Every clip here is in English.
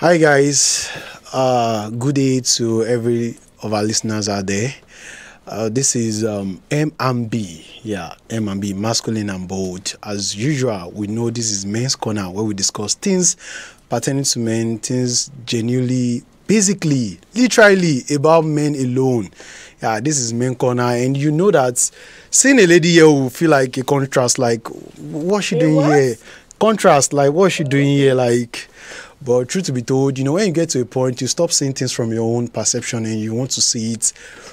Hi guys, good day to every of our listeners out there. This is M&B, yeah, M&B, Masculine and Bold. As usual, we know this is Men's Corner, where we discuss things pertaining to men, things genuinely, basically, literally about men alone. Yeah, this is Men's Corner, and you know that seeing a lady here will feel like a contrast, like, what's she doing here? Contrast, like, what's she doing here? Like... But truth to be told, you know, when you get to a point, you stop seeing things from your own perception and you want to see it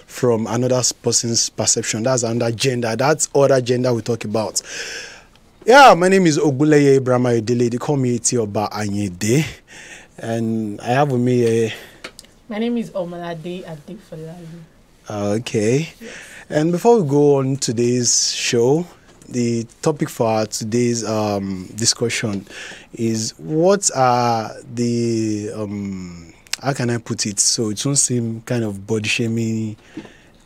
from another person's perception. That's another gender. That's other gender we talk about. Yeah, my name is Ogunleye Bramayodele. They call me Eti Oba Anyede. And I have with me a... My name is Omalade Adifalani. Okay. Yes. And before we go on today's show... The topic for today's discussion is what are the, how can I put it? So it won't seem kind of body shaming,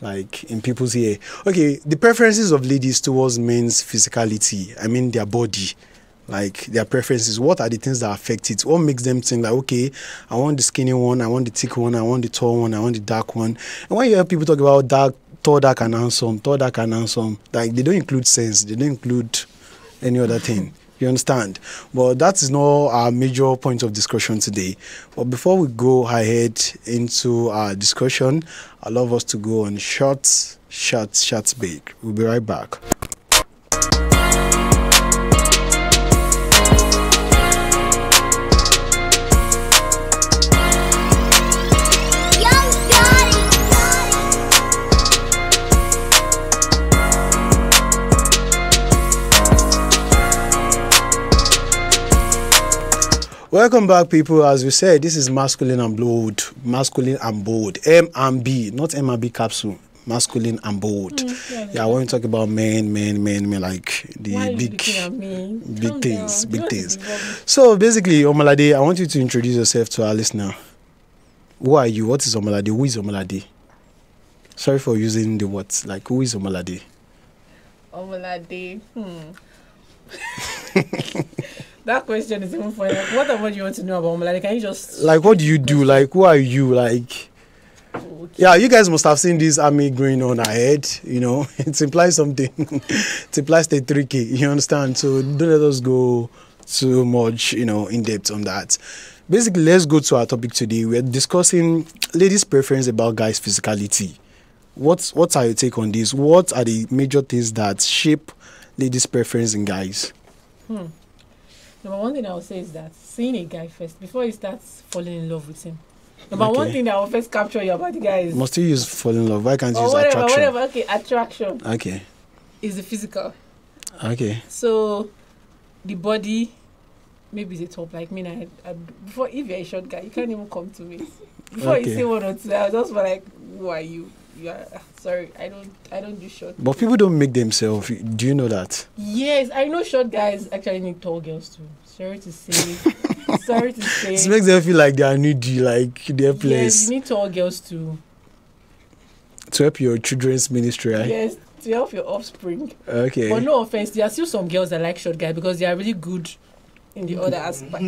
like in people's ear. Okay, the preferences of ladies towards men's physicality, I mean their body, like their preferences. What are the things that affect it? What makes them think like, okay, I want the skinny one, I want the thick one, I want the tall one, I want the dark one. And when you hear people talk about dark, tall, dark and handsome, tall, dark and handsome. Like, they don't include sense. They don't include any other thing. You understand? But that is not our major point of discussion today. But before we go ahead into our discussion, I love us to go on short break. We'll be right back. Welcome back, people. As we said, this is Masculine and Bold. Masculine and Bold. M&B, not M&B capsule. Masculine and Bold. Yeah, when we talk about men, like the big things. So basically, Omalade, I want you to introduce yourself to our listener. Who are you? What is Omalade? Who is Omalade? Sorry for using the words. Like, who is Omalade? Omalade, That question is even funny. Like, what about you want to know about Omalade? Can you just... Like, what do you do? Like, who are you? Like, okay. Yeah, you guys must have seen this army growing on ahead. You know, it implies something. It implies the tricky. You understand? So don't let us go too much, you know, in depth on that. Basically, let's go to our topic today. We're discussing ladies' preference about guys' physicality. What are your take on this? What are the major things that shape ladies' preference in guys? Number one thing I would say is that seeing a guy first, before he starts falling in love with him. Number one thing that will first capture you about the guy is... Must you use fall in love? Why can't you use attraction? Okay, attraction. Okay. Is the physical. Okay. So, the body, maybe the top. Like, me, before, if you're a short guy, you can't even come to me. Before you say one or two, I just feel like, who are you? Sorry, I don't do short. But people don't make themselves. Do you know that? Yes, I know short guys actually need tall girls too. Sorry to say. Sorry to say. It makes them feel like they are needy, like their place. Yes, you need tall girls too. To help your children's ministry, right? Yes, to help your offspring. Okay. But no offense, there are still some girls that like short guys because they are really good in the other aspect.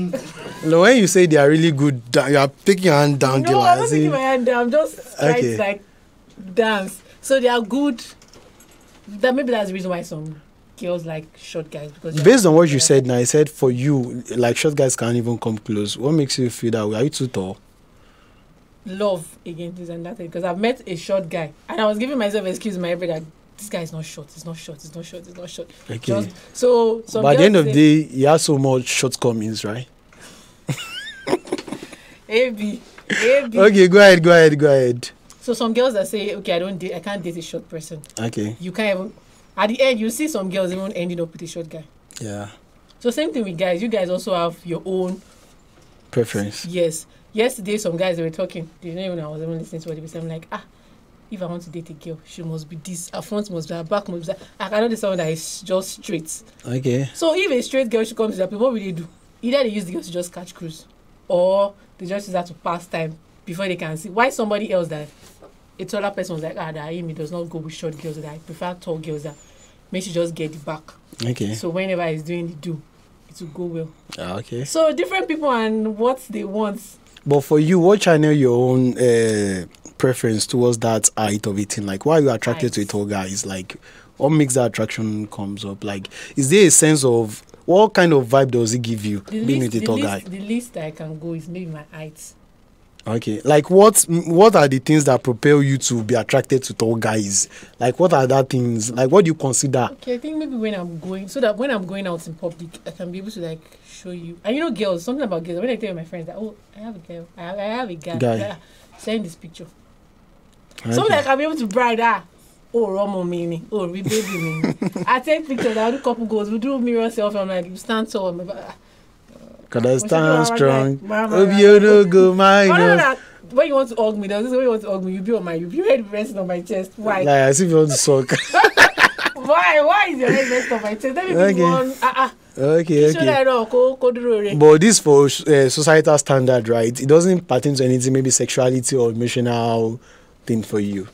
No, when you say they are really good, you are taking your hand down. No, I'm not taking my hand down. I'm just trying to like dance. So they are good. That maybe that's the reason why some girls like short guys. Because based on what you said now, I said for you, like short guys can't even come close. What makes you feel that way? Are you too tall? Love again, this and that thing. Because I've met a short guy and I was giving myself an excuse in my head that this guy is not short. It's not short. It's not short. It's not short. Okay. Just, so but at the end of the day, he has so much shortcomings, right? Maybe. Okay, go ahead. So some girls that say, okay, I can't date a short person. Okay. You can't even, at the end, you see some girls even ending up with a short guy. Yeah. So same thing with guys. You guys also have your own preference. Yes. Yesterday, some guys, they were talking. They didn't even, I was even listening to what they were saying. I'm like, if I want to date a girl, she must be this. Her front must be, her back must be that. I cannot date someone that is just straight. Okay. So if a straight girl should come to that, what will they do? Either they use the girl to just catch cruise, or they just use her to pass time before they can see. Why somebody else that... A taller person was like, that Amy does not go with short girls, that I prefer tall girls, that makes you just get the back. Okay. So whenever he's doing the do, it will go well. Okay. So different people and what they want But for you, what channel your own preference towards that height of eating? Like, why are you attracted to a tall guy? It's like, what makes that attraction comes up? Like, is there a sense of, what kind of vibe does it give you being with a tall guy? The least I can go is maybe my height. Okay, like what are the things that propel you to be attracted to tall guys? Like, what are that things? Like, what do you consider? Okay, I think maybe when I'm going, so that when I'm going out in public, I can be able to like show you. And you know, girls, something about girls. When I tell my friends that, oh, I have a girl, I have a guy. Send this picture. Okay. So like I'm able to brag that. Oh, Romo Mimi. Oh, we baby Mimi. I take pictures. I do couple goals. We do mirror selfie. I'm like, you stand tall. Cause I stand strong. You no go mine. When you want to hug me, there's this way you want to hug me. You be on my, you be head resting on my chest. Why? Like as if you want to suck. Why? Why is your head resting on my chest? Let me be one. Okay, okay. But this for societal standard, right? It doesn't pertain to anything, maybe sexuality or emotional thing for you.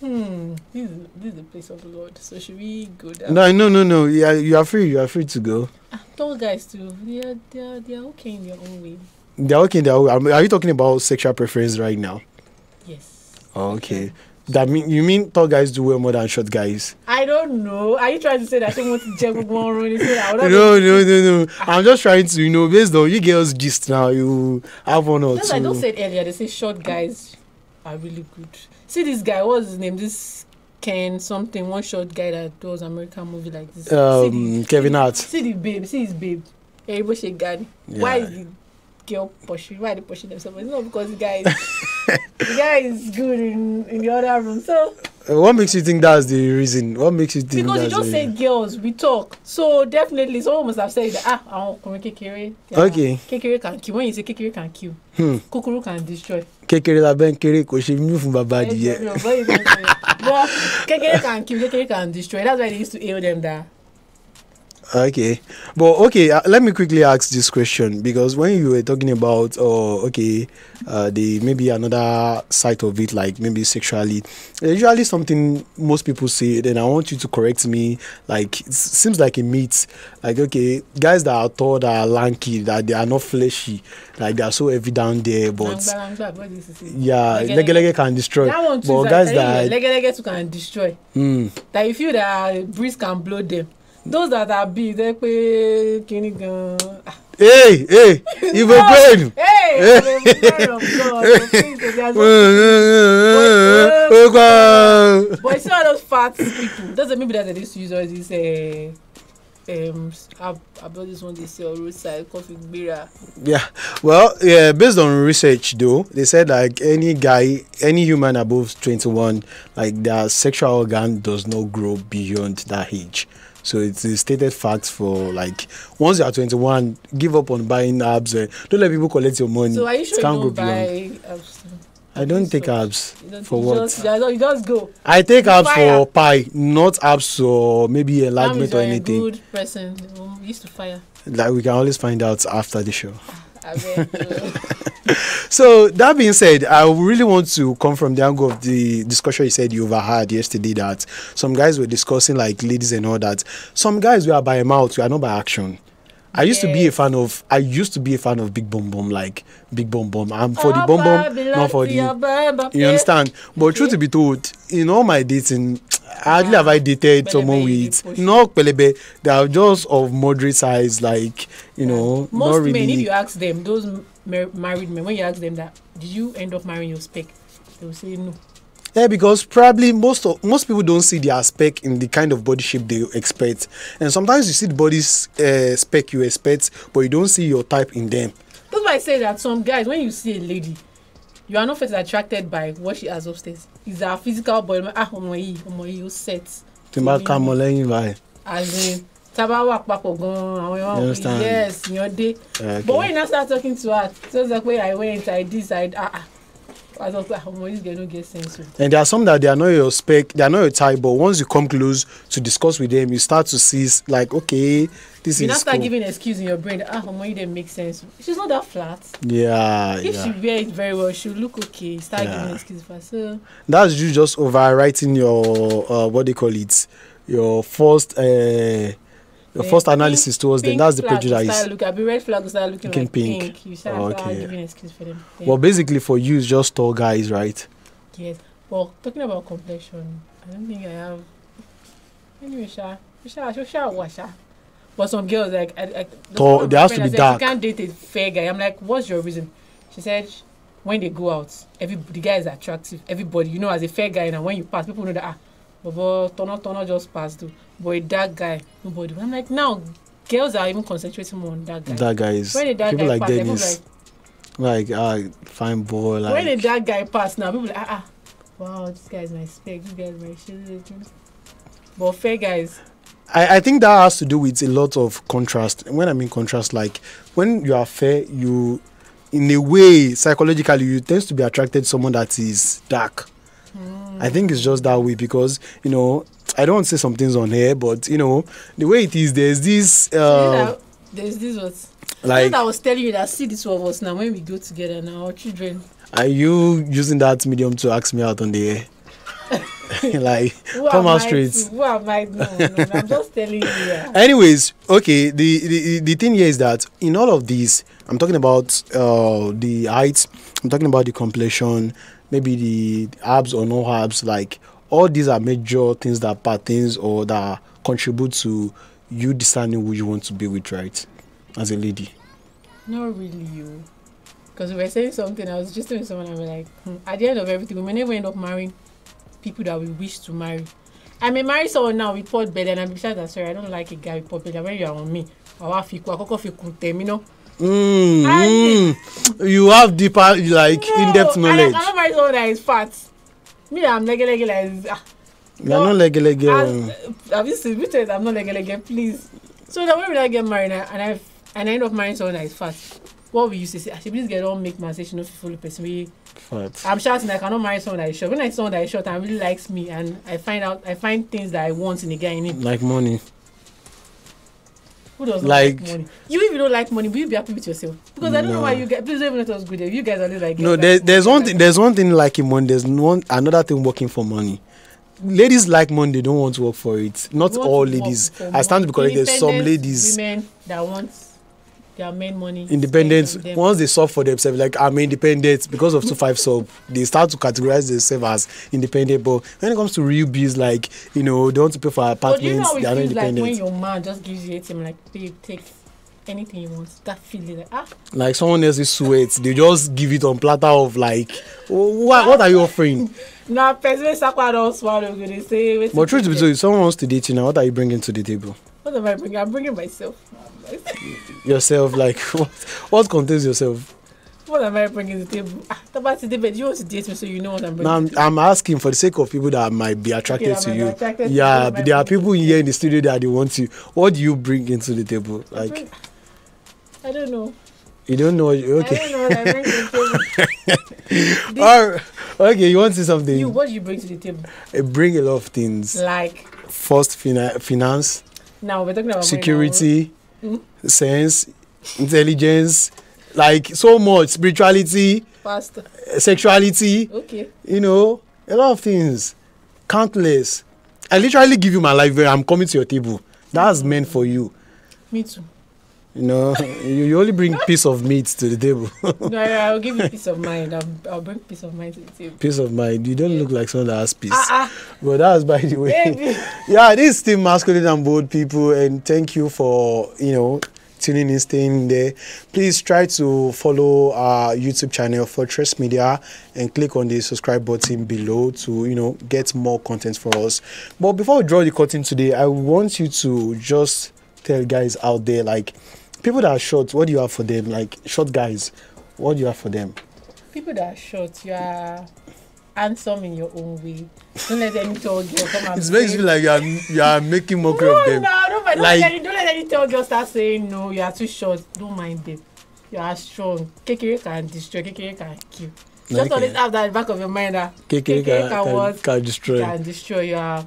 This is the place of the Lord. So should we go down? No. Yeah, you are free. You are free to go. Tall guys too. They are okay in their own way. They are okay in their own way. Are you talking about sexual preference right now? Yes. Okay. That mean you mean tall guys do well more than short guys? I don't know. Are you trying to say that someone wants to jump one run? No. I'm just trying to, you know, based on you girls gist now, you have one or two. I just said earlier, they say short guys are really good. See this guy, what's his name? This Ken something, one short guy that does American movie like this. Kevin Hart. See the babe, see his babe. Hey, why is the girl pushing? Why are they pushing themselves? It's not because the guy is good in the other room. So what makes you think that's the reason? What makes you think? Because you just say girls, we talk. So definitely someone must have said that I want kekere. Okay. Kekere can kill. When you say kekere can kill, kukuru can destroy. Kekere la ben kere koshi mu fun baba diye. But kekere can kill, kekere can destroy. That's why they used to hail them that. Okay, but okay, let me quickly ask this question, because when you were talking about the maybe another side of it, like maybe sexually, usually something most people say, then I want you to correct me, like it seems like a myth, like okay, guys that are tall, that are lanky, that they are not fleshy, like they are so heavy down there, but yeah, lege can destroy. But guys that lege can destroy, that you feel that breeze can blow them. Those that are big, they play Hey, evil brain. But it's not those fat people. Those are maybe that they used to use all these I bought this one, they sell roadside coffee beer. Yeah, well, yeah, based on research though, they said like any human above 21, like their sexual organ does not grow beyond that age. So it's a stated fact for like once you are 21, give up on buying abs. Don't let people collect your money. So are you sure you don't buy abs? I don't take abs for what? You just go. I take abs for pie, not abs or maybe enlargement or anything. You're a good person. We used to fire. Like we can always find out after the show. So that being said, I really want to come from the angle of the discussion you said you overheard yesterday, that some guys were discussing like ladies and all that. Some guys were by mouth, we are not by action. I used to be a fan of big bum bum, like big bum bum. I'm for the bum bum, not for the. You understand? But truth to be told, in all my dating, hardly have I dated someone with no pelebe. They are just of moderate size, like you know. Most men, really, if you ask them, those married men, when you ask them that, did you end up marrying your spec? They will say no. Yeah, because probably most people don't see the aspect in the kind of body shape they expect, and sometimes you see the body's spec you expect, but you don't see your type in them. That's why I say that some guys, when you see a lady, you are not first attracted by what she has upstairs. It's her physical body. As in, yes, in your day. Okay. But when I start talking to her, so it's like where I went, I decided. And there are some that they are not your spec, they are not your type, but once you come close to discuss with them, you start to see like, okay, this you is. You start cool. Giving an excuse in your brain. Omo, you didn't make sense. She's not that flat. Yeah. If she wear it very well, she'll look okay. Start giving an excuse for herself. That's you just overwriting your your first the first analysis towards them. That's the prejudice that is. Look, I'll be red flags that looking like pink. You start giving excuse for them. Well, basically for you, it's just tall guys, right? Yes. Well, talking about complexion, I don't think I have. Anyway, Sha. But some girls like tall. They have to be dark. You can't date a fair guy. I'm like, what's your reason? She said, when they go out, the guy is attractive. Everybody, you know, as a fair guy, and when you pass, people know that Tono just passed through. Boy, that guy, nobody. I'm like, now girls are even concentrating more on that guy. That guy is when people guy like pass, Dennis, like fine boy. Like when that guy passed, now people like wow, this guy is my spec. This guy is my shit. But fair guys. I think that has to do with a lot of contrast. When I mean contrast, like when you are fair, you in a way psychologically you tend to be attracted to someone that is dark. I think it's just that way because, you know, I don't say some things on here, but, you know, the way it is, there's this... there's this what? Like... I was telling you that, see this one of us now, when we go together now, our children... Are you using that medium to ask me out on the air? Like, come out straight. Who am I? No, I'm just telling you. Yeah. Anyways, okay, the thing here is that in all of these, I'm talking about the heights, I'm talking about the complexion, maybe the abs or no abs, like all these are major things that pertains or that contribute to you deciding who you want to be with, right? As a lady. Not really you. Because we were saying something, I was just telling someone, I was like, at the end of everything, we may never end up marrying people that we wish to marry. I may marry someone now with pot bed, and I'm sure that, sorry, I don't like a guy with pot bed. When you are on me, you have deeper, like, no, in-depth knowledge. I don't marry someone that is fat. Me, I'm lege-lege like... I'm not lege-lege. Have you seen me tell you that I'm not lege-lege, please? So that when I get married and I end up marrying someone that is fat, what we used to say, I should please get on make myself not fully person. I'm shouting, I cannot marry someone that is short. When I see someone that is short and really likes me, and I find things that I want in a guy in it. Like money. Who doesn't like money? You, if you don't like money, will you be happy with yourself? Because I don't know why you guys, please don't even let us go there. You guys are really like... No, there's one thing liking money, there's another thing working for money. Ladies like money, they don't want to work for it. Not all ladies. I stand to be corrected, there's some ladies. Women that want their main money. Independence. Once they solve for themselves, like I'm independent because of 2-5 sub, they start to categorize themselves as independent. But when it comes to real bills, like, you know, they want to pay for apartments, you know, they are not independent. Like when your man just gives you ATM, like, babe, take anything you want, that feeling like, like someone else's sweat, they just give it on platter of like, what are you offering? No, person don't swallow. They say, but truth be told, if someone wants to date you now, what are you bringing to the table? What am I bringing? I'm bringing myself. Yourself, like what contains yourself? What am I bringing to the table? You want to date me, so you know what I'm bringing. Now, I'm asking for the sake of people that might be attracted to you. Yeah, but there are people here in the studio that they want you. What do you bring into the table? Like, I don't know. You don't know? Okay. I don't know what I bring to the table. Okay, you want to say something? What do you bring to the table? I bring a lot of things. Like? First, finance. Now, we're talking about security. Sense, intelligence, like so much, spirituality, pastor, sexuality, okay, you know, a lot of things, countless. I literally give you my life where I'm coming to your table. That's meant for you. Me too. You know, you only bring piece of meat to the table. No, I'll give you peace of mind. I'll bring peace of mind to the table. Peace of mind. You don't look like someone that has peace. But that's by the way. Baby. Yeah, this is Team Masculine and Bold, people, and thank you for, you know, tuning in, staying there. Please try to follow our YouTube channel, Fortress Media, and click on the subscribe button below to, you know, get more content for us. But before we draw the curtain today, I want you to just tell guys out there, like, people that are short, what do you have for them? Like, short guys, what do you have for them? People that are short, you are handsome in your own way. Don't let any tall girl come and... It makes me like you are making mockery of them. No, don't let any tall girl start saying, no, you are too short. Don't mind them. You are strong. Kekere can destroy, Kekere can kill. Just always have that in the back of your mind that Kekere can destroy. You are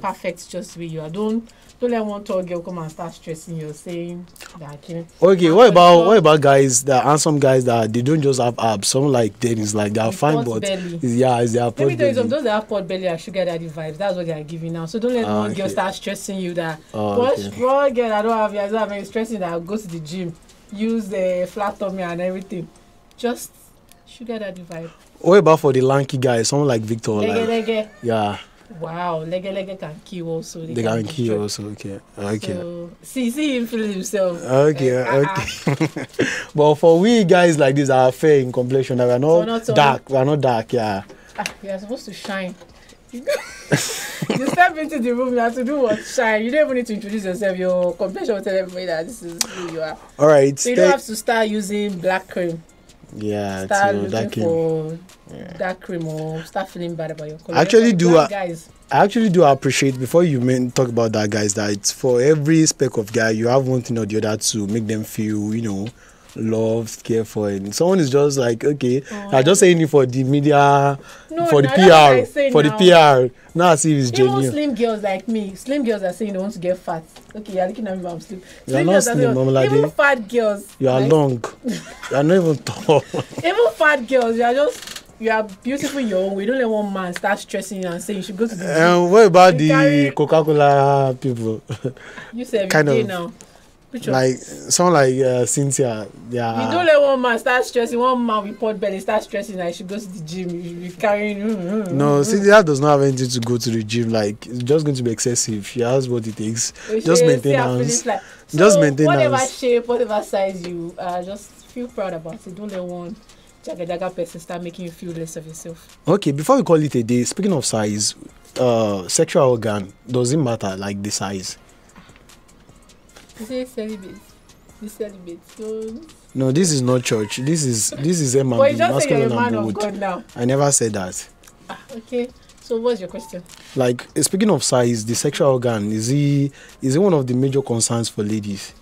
perfect just the way you are. Don't let one tall girl come and start stressing you, saying that. You know, okay, what about guys, the handsome guys that they don't just have abs? Some like them is like they are fine, but it's their port belly. Let me tell you, those that have port belly are sugar daddy vibes. That's what they are giving now. So don't let one girl start stressing you that. What girl I don't have, I don't have any stressing that. I'll go to the gym, use the flat tummy and everything. Just sugar daddy vibe. What about for the lanky guys? Someone like Victor, like, yeah. Wow, lege can kill also. They can kill also, okay. So, see him feel himself. Okay. But for we guys like this are fair in complexion. We are not dark. We are not dark, yeah. You are supposed to shine. You step into the room, you have to do what? Shine. You don't even need to introduce yourself. Your complexion will tell everybody that this is who you are. All right. So you don't have to start using black cream. Yeah, start looking for dark cream or start feeling bad about your color. I actually do appreciate, before you talk about that, guys, that it's for every speck of guy you have one thing or the other to make them feel, you know, loved, cared for. And someone is just like, okay, I'm just saying it for the media, for the PR. Now I see it's genuine. Even slim girls like me, slim girls are saying they want to get fat. Okay, you're looking at me, I'm slim. You're not slim, Omalade. Even fat girls. You are like, long. You are not even tall. Even fat girls, you are beautiful your own way. Don't let one man start stressing you and saying you should go to the gym. What about the Coca-Cola people? You said every day now. Like someone like Cynthia, yeah. You don't let one man start stressing. One man with port belly start stressing. Like she goes to the gym, you should be carrying. No, Cynthia does not have anything to go to the gym. Like it's just going to be excessive. She has what it takes. Just maintenance. Like. So just maintenance. Whatever shape, whatever size you are, just feel proud about it. Don't let one jaga person start making you feel less of yourself. Okay, before we call it a day. Speaking of size, sexual organ doesn't matter. Like the size. You say celibate. You celibate. So no, this is not church. This is M&B. Well, you just say you're a man of God now. I never said that. Okay. So what's your question? Like speaking of size, the sexual organ is it one of the major concerns for ladies?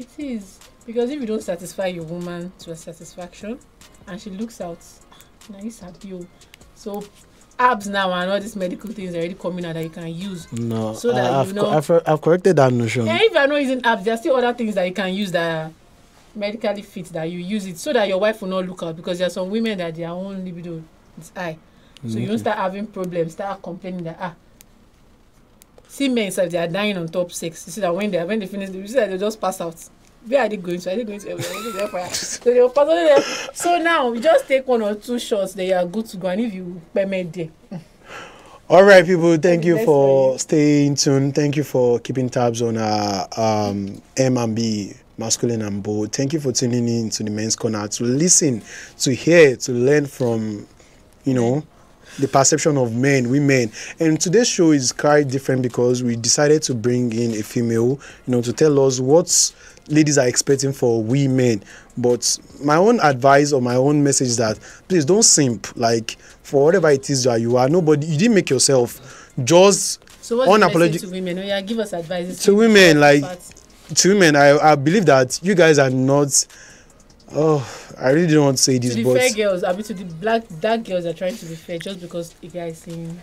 It is, because if you don't satisfy your woman to her satisfaction, and she looks out, nice at you. So abs now and all these medical things are already coming out that you can use. No, so that I've corrected that notion. Yeah, if you are not using abs, there are still other things that you can use that are medically fit, that you use it so that your wife will not look out, because there are some women that their own libido is high. So you don't start having problems, start complaining that see men if they are dying on top sex. You see that when they finish, you see that they just pass out. Where are they going to? Are they going to everywhere? So they will pass over there. So now you just take one or two shots, they are good to go, and if you permit them. All right, people, thank you for staying tuned. Thank you for keeping tabs on M&B, masculine and bold. Thank you for tuning in to the Men's Corner to listen, to hear, to learn from, you know, the perception of men, women. And today's show is quite different because we decided to bring in a female, you know, to tell us what's ladies are expecting for women. But my own advice or my own message is that please don't simp. Like for whatever it is that you are, nobody, you didn't make yourself. Just unapologetic to women. Yeah, give us advice to women. Like to women, I believe that you guys are not. Oh, I really don't want to say this. To the fair girls, I mean to the dark girls are trying to be fair just because the guy is saying.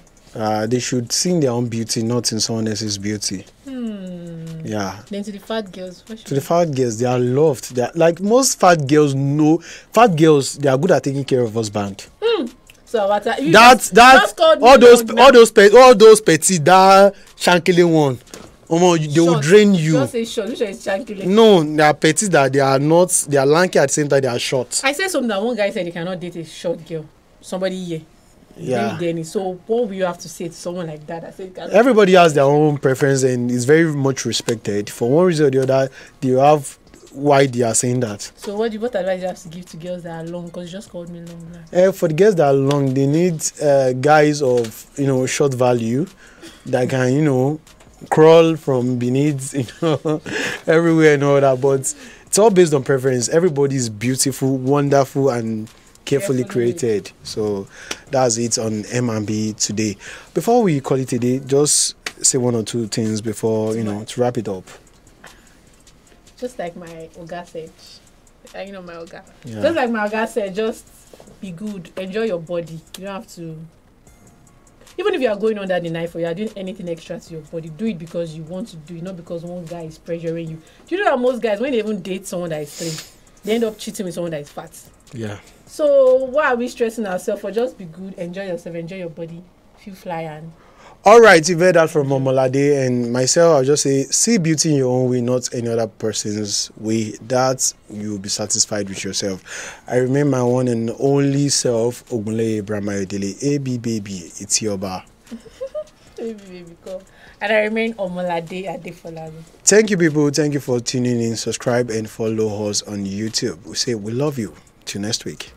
They should sing their own beauty, not in someone else's beauty. Yeah. Then to the fat girls. To the fat girls, they are loved. They are, like most fat girls know. Fat girls, they are good at taking care of husband. So what? All those petty, that shankily one. They will drain you. Don't say short. Which one is shankily? No, they are petty. That they are not. They are lanky at the same time. They are short. I said something that one guy said he cannot date a short girl. Somebody here. Yeah. So what will you have to say to someone like that? I think everybody has their own preference and is very much respected. For one reason or the other, they have why they are saying that. So what advice do you have to give to girls that are long? Because you just called me long now. For the girls that are long, they need guys of, you know, short value that can, you know, crawl from beneath, you know, everywhere and all that. But it's all based on preference. Everybody is beautiful, wonderful, and carefully created. So that's it on M&B today. Before we call it today, just say one or two things before, you know, to wrap it up. Just like my Oga said, you know, my Oga. Yeah. Just like my Oga said, just be good, enjoy your body. You don't have to Even if you are going under the knife or you are doing anything extra to your body, do it because you want to do it, not because one guy is pressuring you. Do you know that most guys, when they even date someone that is slim, they end up cheating with someone that is fat? Yeah. So why are we stressing ourselves for? Just be good, enjoy yourself, enjoy your body, feel fly and... All right, you've heard that from Omalade and myself. I'll just say, see beauty in your own way, not any other person's way. That you'll be satisfied with yourself. I remain my one and only self, Ogunleye Bramayodele, AB Baby, Eti Oba. And I remain Omalade Adifalani. Thank you, people. Thank you for tuning in. Subscribe and follow us on YouTube. We say we love you. Till next week.